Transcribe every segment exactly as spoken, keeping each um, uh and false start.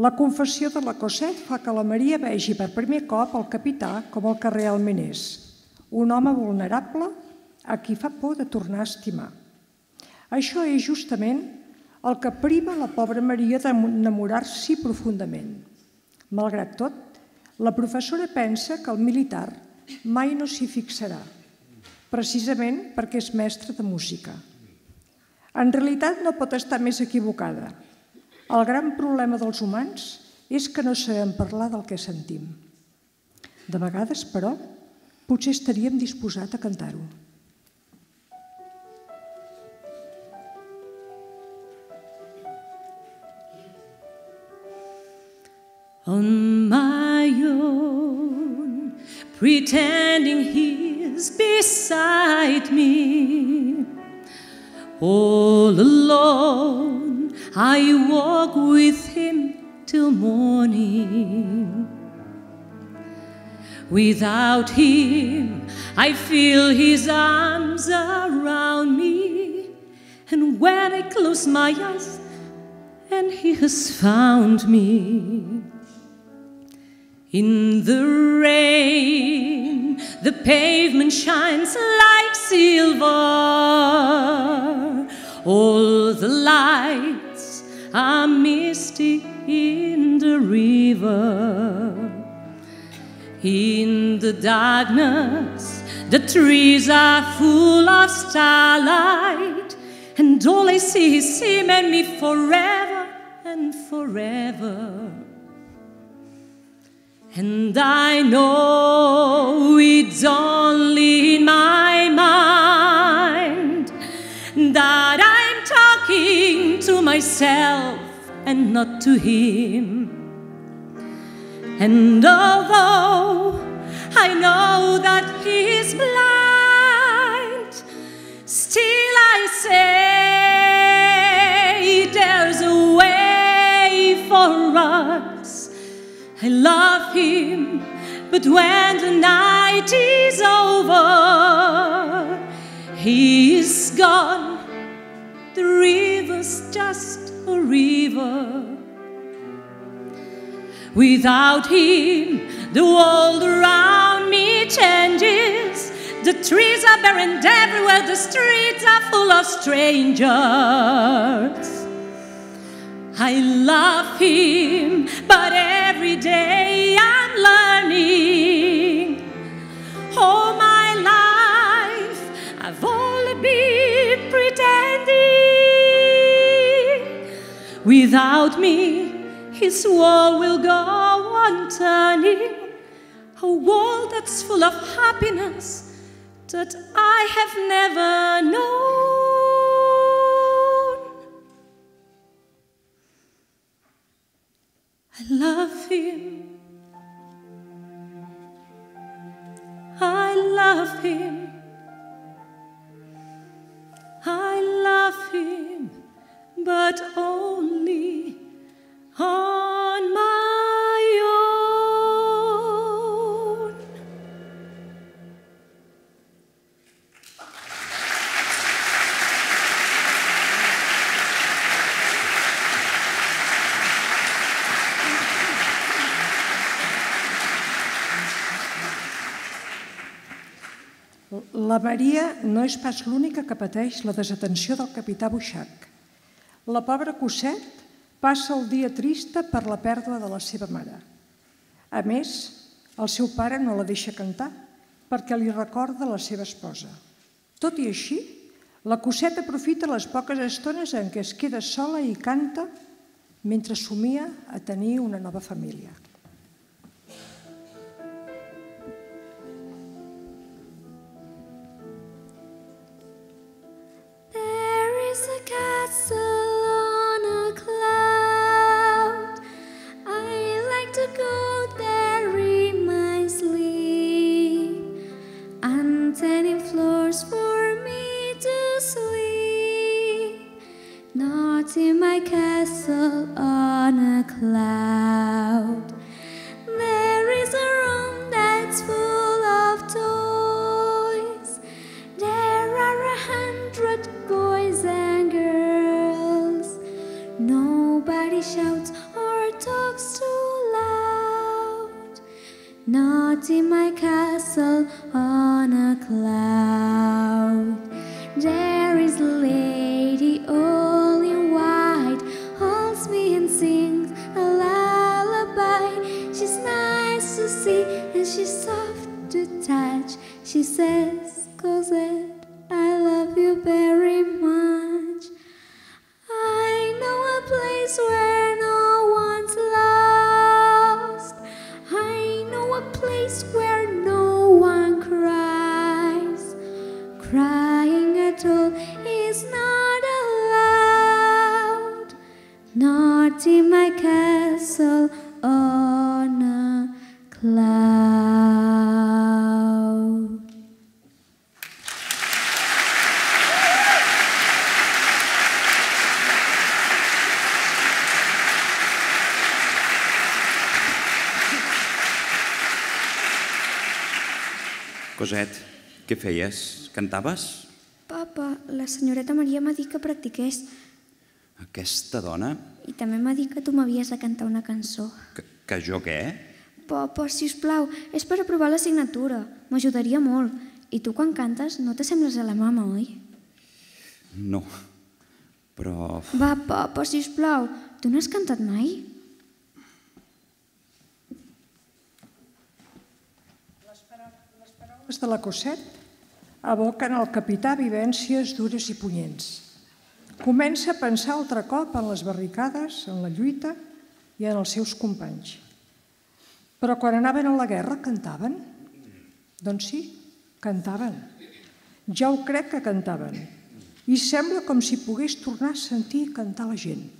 La confessió de la Cosette fa que la Maria vegi per primer cop el capità com el que realment és, un home vulnerable a qui fa por de tornar a estimar. Això és justament el que priva la pobra Maria d'enamorar-s'hi profundament. Malgrat tot, la professora pensa que el militar mai no s'hi fixarà, precisament perquè és mestre de música. En realitat no pot estar més equivocada. El gran problema dels humans és que no sabem parlar del que sentim. De vegades, però, potser estaríem disposats a cantar-ho. On my own, pretending he's beside me, all alone I walk with him till morning. Without him I feel his arms around me, and when I close my eyes and he has found me. In the rain, the pavement shines like silver. All the lights are misty in the river. In the darkness, the trees are full of starlight, and all I see is him and me forever and forever. And I know it's only in my mind that I'm talking to myself and not to him. And although I know that he is blind, still I say there's a way for us. I love him, but when the night is over, he is gone. The river's just a river. Without him, the world around me changes. The trees are barren everywhere, the streets are full of strangers. I love him, but every day I'm learning. All my life I've only been pretending. Without me, his world will go on turning. A world that's full of happiness that I have never known. I love him, I love him, I love him, but only on my own. La Maria no és pas l'única que pateix la desatenció del capità Buixac. La pobra Cosette passa el dia trista per la pèrdua de la seva mare. A més, el seu pare no la deixa cantar perquè li recorda la seva esposa. Tot i així, la Cosette aprofita les poques estones en què es queda sola i canta mentre somia a tenir una nova família. Shouts or talks out in my castle on a cloud. There is a lady all in white, holds me and sings a lullaby. She's nice to see and she's soft to touch. She says, Cosette, I love you very much. I know a place where no one's lost. I know a place where no one cries. Crying at all is not allowed, not in my castle on a cloud. Cosette, què feies? Cantaves? Papa, la senyoreta Maria m'ha dit que practiqués. Aquesta dona? I també m'ha dit que tu m'havies de cantar una cançó. Que, que jo què? Papa, sisplau, és per aprovar l'assignatura. M'ajudaria molt. I tu quan cantes no t'assembles a la mama, oi? No, però... Va, papa, sisplau, tu no has cantat mai? De la Cosette evoquen al capità vivències dures i punyents. Comença a pensar altre cop en les barricades, en la lluita i en els seus companys. Però quan anaven a la guerra cantaven? Doncs sí, cantaven. Ja ho crec que cantaven. I sembla com si pogués tornar a sentir cantar la gent.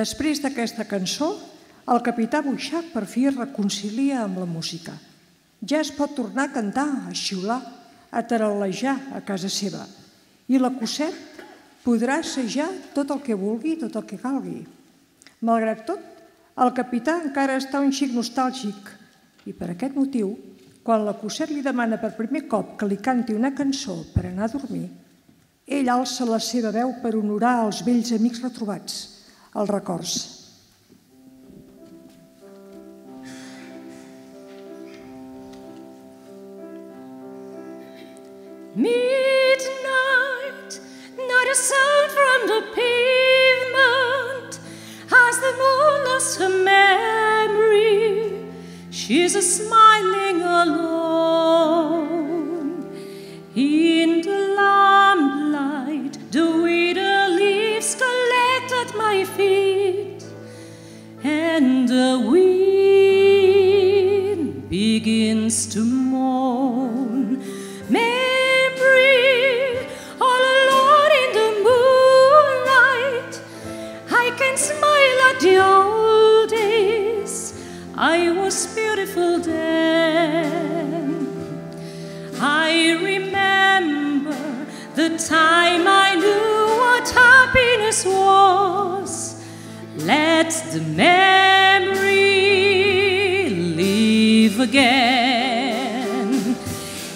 Després d'aquesta cançó, el capità Buixac per fi es reconcilia amb la música. Ja es pot tornar a cantar, a xiular, a taral·lejar a casa seva. I la Cosette podrà assajar tot el que vulgui, tot el que calgui. Malgrat tot, el capità encara està un xic nostàlgic. I per aquest motiu, quan la Cosette li demana per primer cop que li canti una cançó per anar a dormir, ell alça la seva veu per honorar els vells amics retrobats, els records. Midnight, not a sound from the pavement. Has the moon lost her memory? She's a smiling alone. In the lamplight, the widow leaves collect at my feet, and the wind begins to moan. Memory, all alone in the moonlight. I was beautiful then. I remember the time I knew what happiness was. Let the memory live again.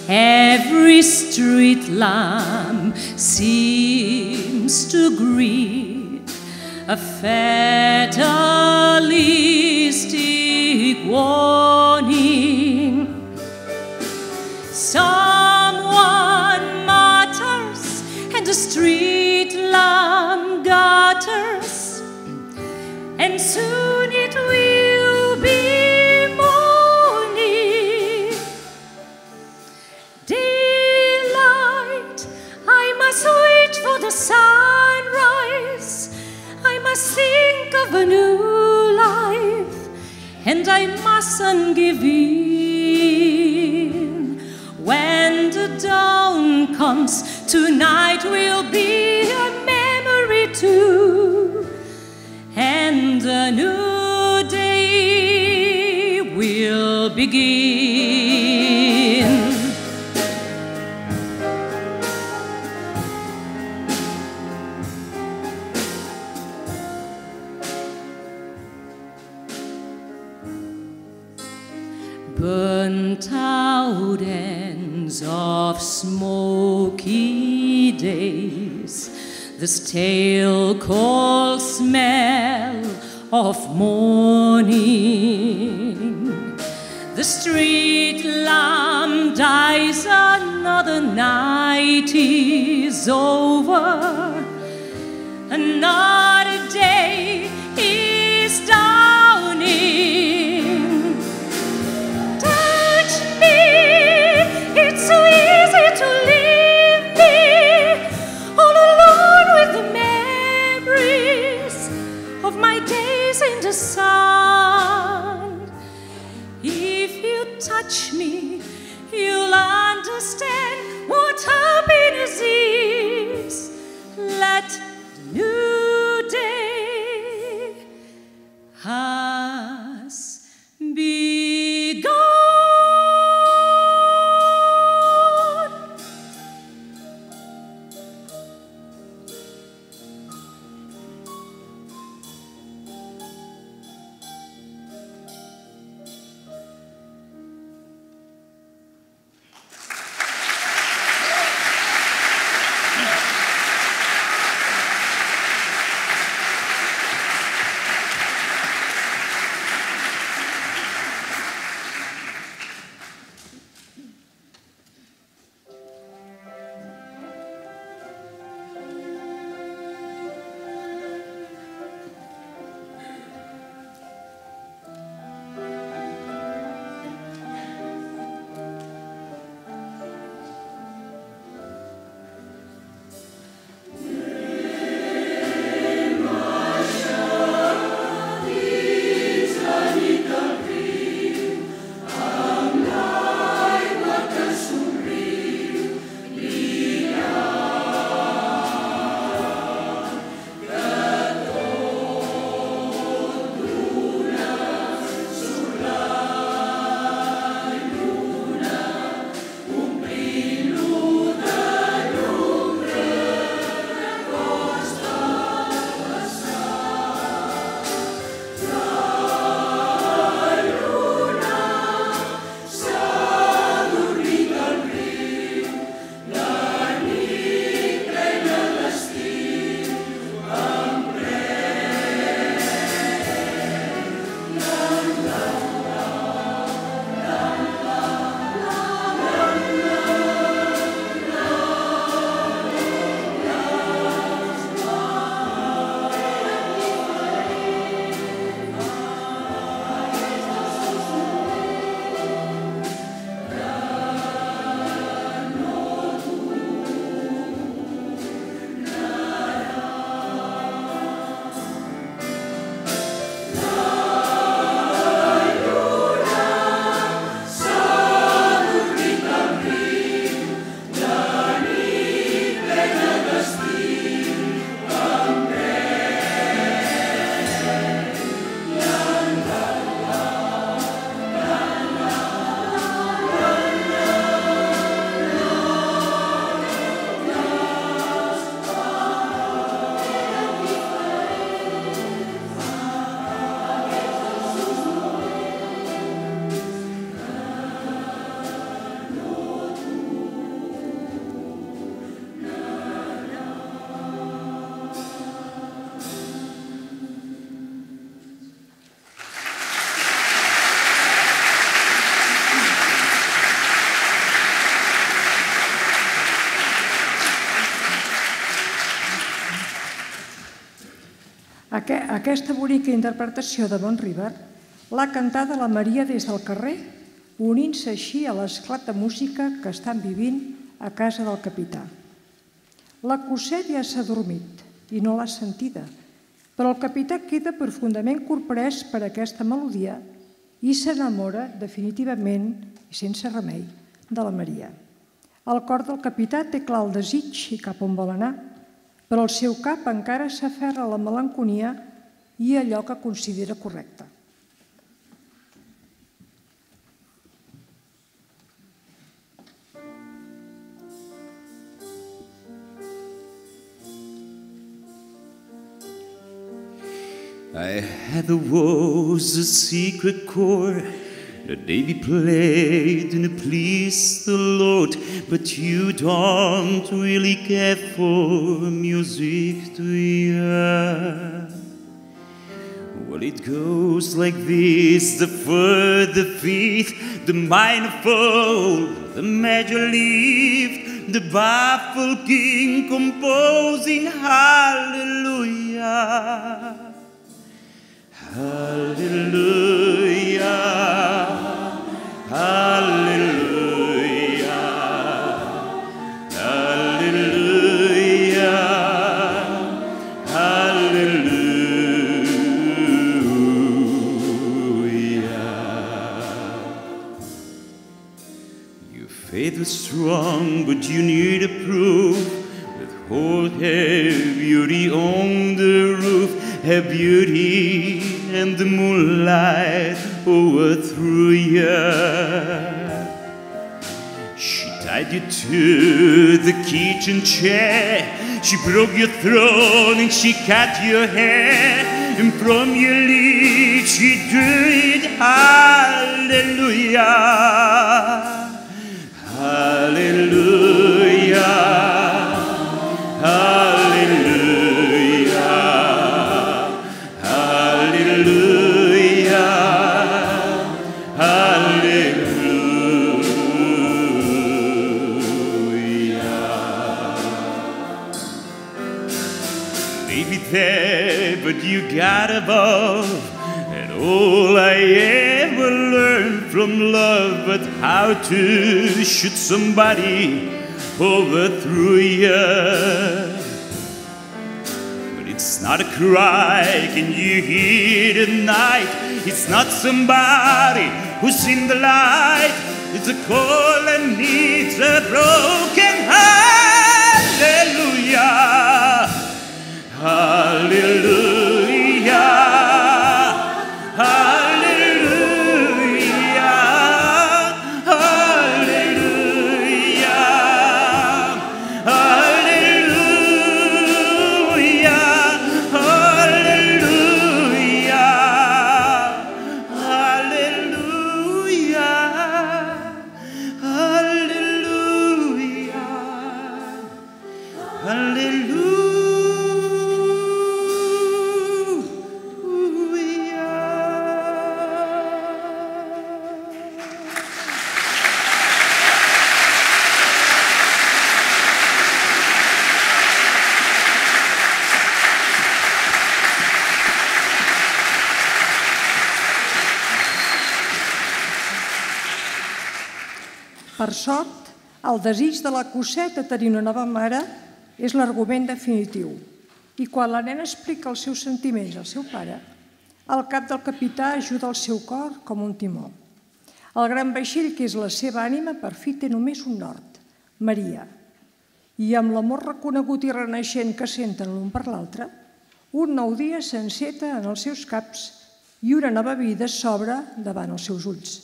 Every street lamp seems to greet a fatalistic warning. Someone mutters and the street lamp gutters, and soon it will be morning. Daylight, I must wait for the sunrise. I must think of a new life, and I mustn't give in. When the dawn comes, tonight will be a memory too, and a new day will begin. Burnt out ends of smoky days, the stale cold smell of morning. The street lamp dies, another night is over, another day is dawning. It's so easy to leave me all alone with the memories of my days in the sun. If you touch me, you'll understand what happiness is. Let the new day has begun. Aquesta bonica interpretació de Bonriver l'ha cantada la Maria des del carrer, unint-se així a l'esclat de música que estan vivint a casa del capità. La Cosette ja s'ha adormit i no l'ha sentida, però el capità queda profundament corprès per aquesta melodia i s'enamora definitivament i sense remei de la Maria. El cor del capità té clar el desig i cap on vol anar, però el seu cap encara s'aferra a la malenconia i allò que considera correcte. I had the woes, a secret chord, the baby played and it pleased the Lord, but you don't really care for music, do you? Well, it goes like this, the third, the fifth, the minor fall, the major lift, the baffled king composing hallelujah. Hallelujah, hallelujah, hallelujah, hallelujah. Your faith was strong, but you need a proof that hold her beauty on the roof. Her beauty and the moonlight overthrew you. She tied you to the kitchen chair. She broke your throne and she cut your hair. And from your lips she drew it. Hallelujah. Hallelujah. Hallelujah. You got above, and all I ever learned from love, but how to shoot somebody overthrew you. But it's not a cry, can you hear tonight? It's not somebody who's in the light. It's a call and needs a broken hallelujah. Hallelujah. Per sort, el desig de la Cosette de tenir una nova mare és l'argument definitiu. I quan la nena explica els seus sentiments al seu pare, el cap del capità ajuda el seu cor com un timó. El gran vaixell, que és la seva ànima, per fi té només un nord, Maria. I amb l'amor reconegut i renaixent que senten l'un per l'altre, un nou dia s'enceta en els seus caps i una nova vida s'obre davant els seus ulls.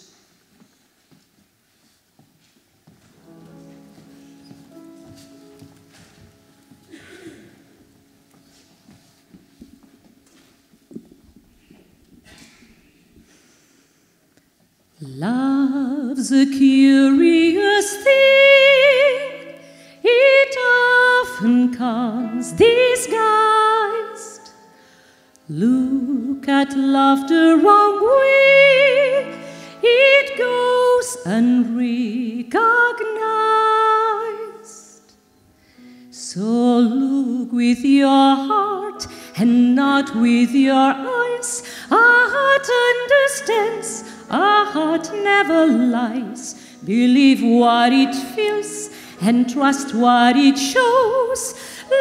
Love's a curious thing, it often comes disguised. Look at love the wrong way, it goes unrecognized. So look with your heart and not with your eyes. Our heart understands, our heart never lies. Believe what it feels and trust what it shows.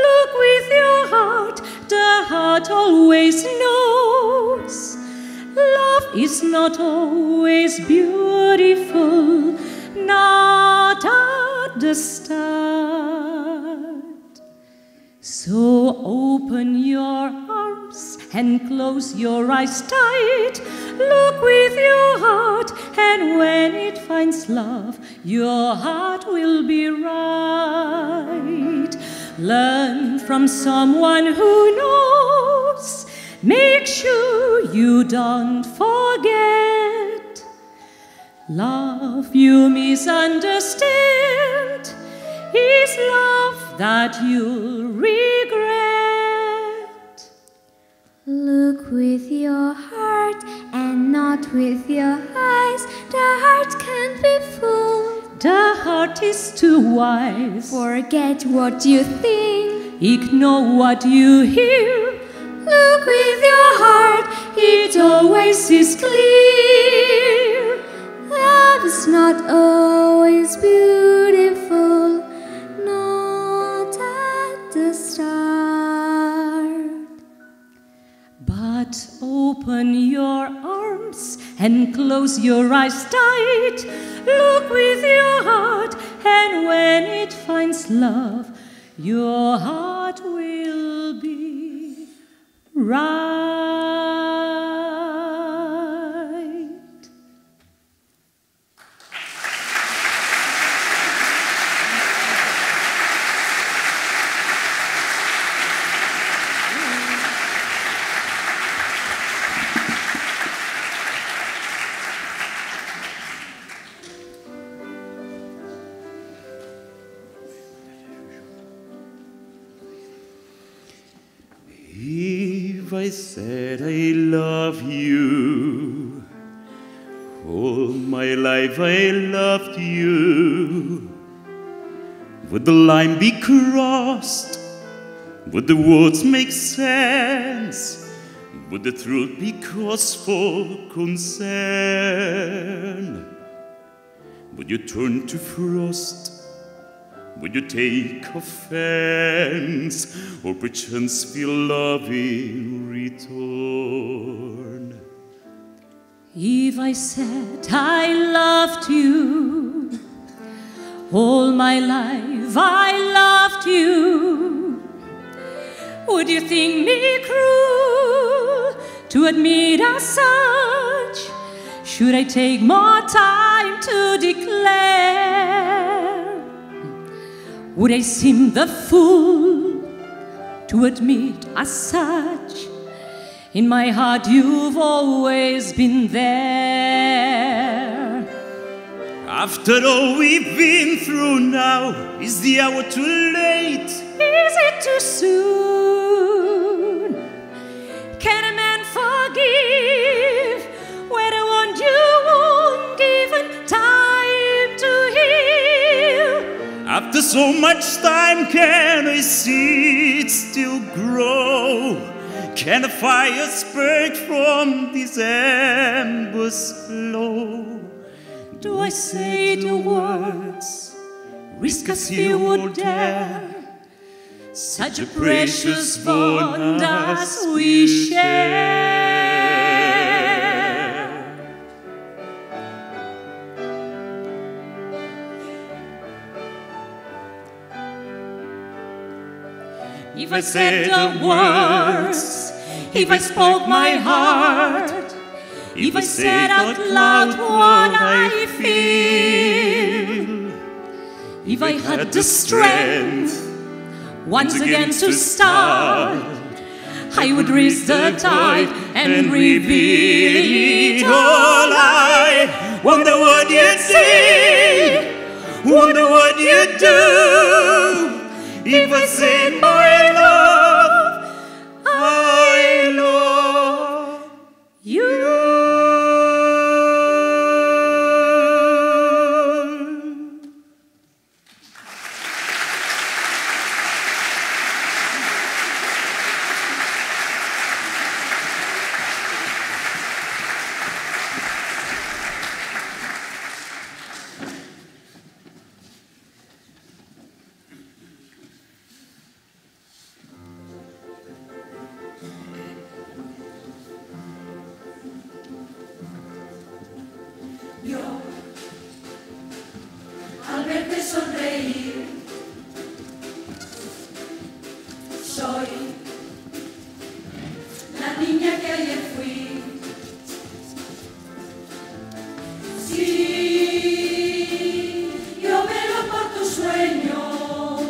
Look with your heart, the heart always knows. Love is not always beautiful, not at the start. So open your arms and close your eyes tight. Look with your heart, and when it finds love, your heart will be right. Learn from someone who knows. Make sure you don't forget. Love you misunderstand is love that you'll regret. Look with your heart and not with your eyes. The heart can't be fooled. The heart is too wise. Forget what you think. Ignore what you hear. Look with your heart, it always is clear. Love is not always beautiful, not at the start. But open your arms and close your eyes tight. Look with your heart, and when it finds love, your heart will be right. If I said I love you, all my life I loved you, would the line be crossed? Would the words make sense? Would the truth be cause for concern? Would you turn to frost? Would you take offense, or perchance feel love in return? If I said I loved you, all my life I loved you, would you think me cruel to admit as such? Should I take more time to declare? Would I seem the fool to admit as such? In my heart you've always been there. After all we've been through now, is the hour too late? Is it too soon? Can a man forgive when I want you won't give a time to heal? After so much time, can I see it still grow? Can a fire spark from this embers glow? Do I say the words, risk as you would dare, such a precious bond as we share? If I said the words, if I spoke my heart, if I said out loud what I feel, if I had the strength once again to start, I would raise the tide and reveal it all. I wonder what you'd say, wonder what you'd do. If I said my love, I love you. yo, al verte sonreír, soy la niña que ayer fui. Sí, yo velo por tus sueños,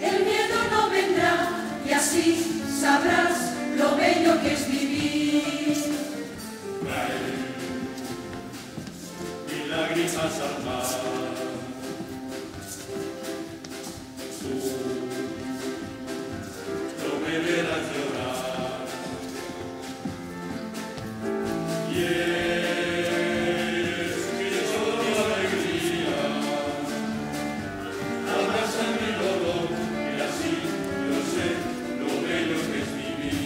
el miedo no vendrá y así sabrás lo bello que es vivir. Milagros al salvar tú, no me verás llorar. Y es que yo de alegría abraza mi dolor, y así yo sé lo bello que es vivir.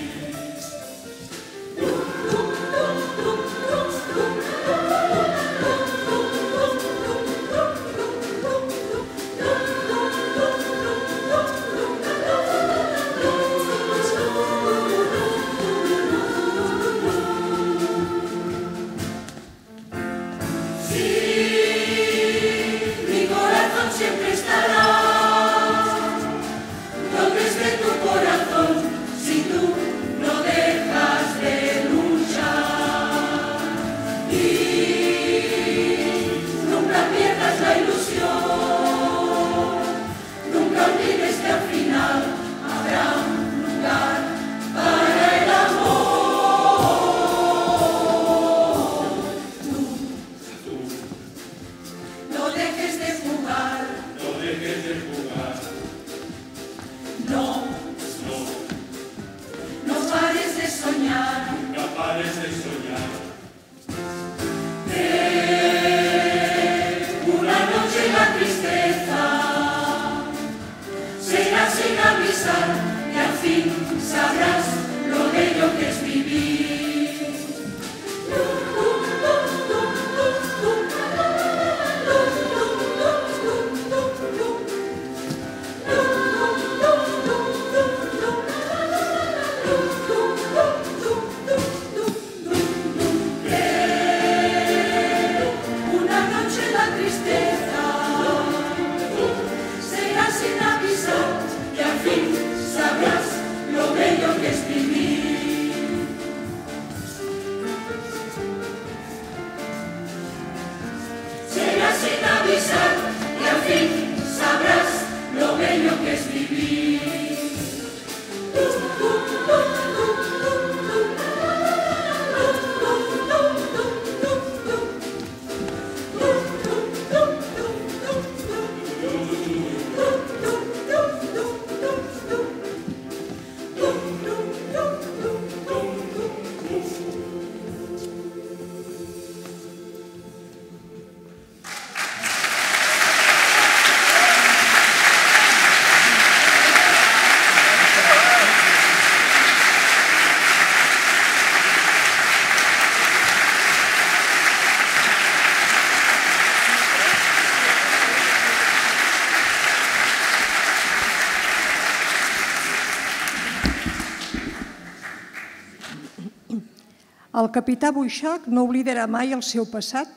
El capità Buixac no oblidarà mai el seu passat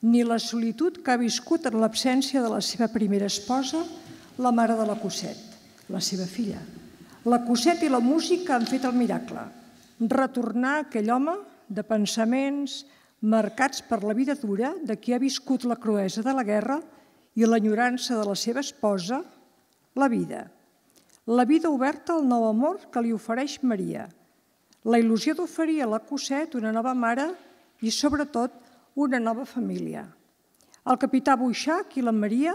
ni la solitud que ha viscut en l'absència de la seva primera esposa, la mare de la Cosette, la seva filla. La Cosette i la música han fet el miracle, retornar aquell home de pensaments marcats per la vida dura de qui ha viscut la cruesa de la guerra i l'enyorança de la seva esposa, la vida. La vida oberta al nou amor que li ofereix Maria. La il·lusió d'oferir a la Cosette una nova mare i, sobretot, una nova família. El capità Buixac i la Maria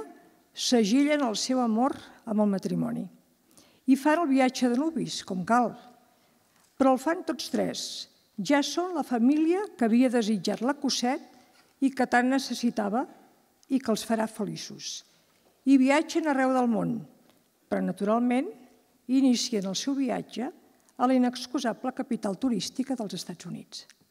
segellen el seu amor amb el matrimoni i fan el viatge de nuvis, com cal. Però el fan tots tres. Ja són la família que havia desitjat la Cosette i que tant necessitava i que els farà feliços. I viatgen arreu del món, però, naturalment, inicien el seu viatge a la inexcusable capital turística dels Estats Units.